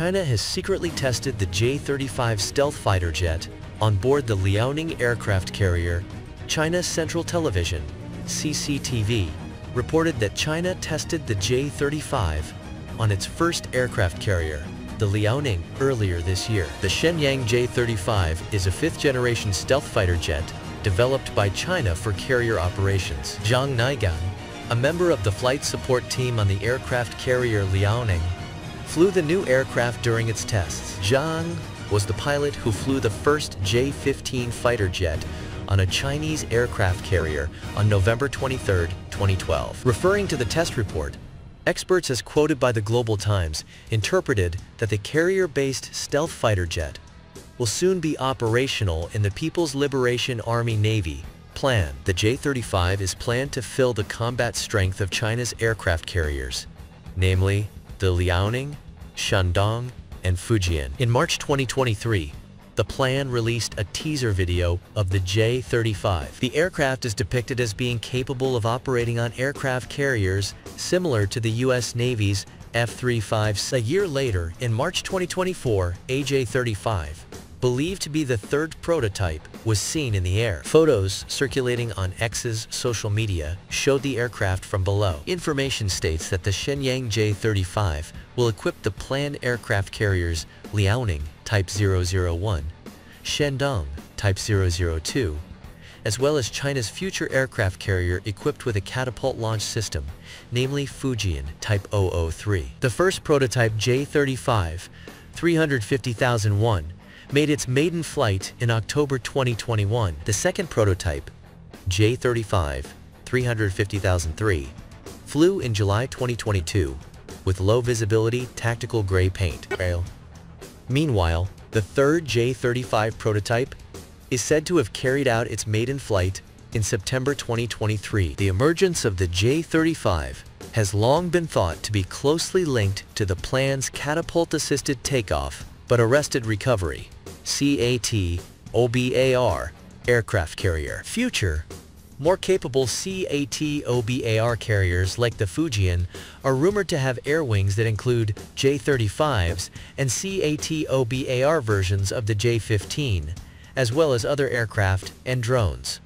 China has secretly tested the J-35 stealth fighter jet on board the Liaoning aircraft carrier. China Central Television, CCTV, reported that China tested the J-35 on its first aircraft carrier, the Liaoning, earlier this year. The Shenyang J-35 is a fifth-generation stealth fighter jet developed by China for carrier operations. Zhang Naigang, a member of the flight support team on the aircraft carrier Liaoning, flew the new aircraft during its tests. Zhang was the pilot who flew the first J-15 fighter jet on a Chinese aircraft carrier on November 23, 2012. Referring to the test report, experts as quoted by the Global Times interpreted that the carrier-based stealth fighter jet will soon be operational in the People's Liberation Army Navy, PLAN. The J-35 is planned to fill the combat strength of China's aircraft carriers, namely the Liaoning, Shandong, and Fujian. In March 2023, the PLAN released a teaser video of the J-35. The aircraft is depicted as being capable of operating on aircraft carriers similar to the U.S. Navy's F-35C. A year later, in March 2024, a J-35, believed to be the third prototype, was seen in the air. Photos circulating on X's social media showed the aircraft from below. Information states that the Shenyang J-35 will equip the planned aircraft carriers Liaoning Type 001, Shandong Type 002, as well as China's future aircraft carrier equipped with a catapult launch system, namely Fujian Type 003. The first prototype J-35, 350,001, made its maiden flight in October 2021. The second prototype, J-35 350,003, flew in July 2022 with low visibility tactical gray paint. Meanwhile, the third J-35 prototype is said to have carried out its maiden flight in September 2023. The emergence of the J-35 has long been thought to be closely linked to the plan's catapult-assisted takeoff but arrested recovery (CATOBAR) aircraft carrier. Future, more capable CATOBAR carriers like the Fujian are rumored to have air wings that include J-35s and CATOBAR versions of the J-15, as well as other aircraft and drones.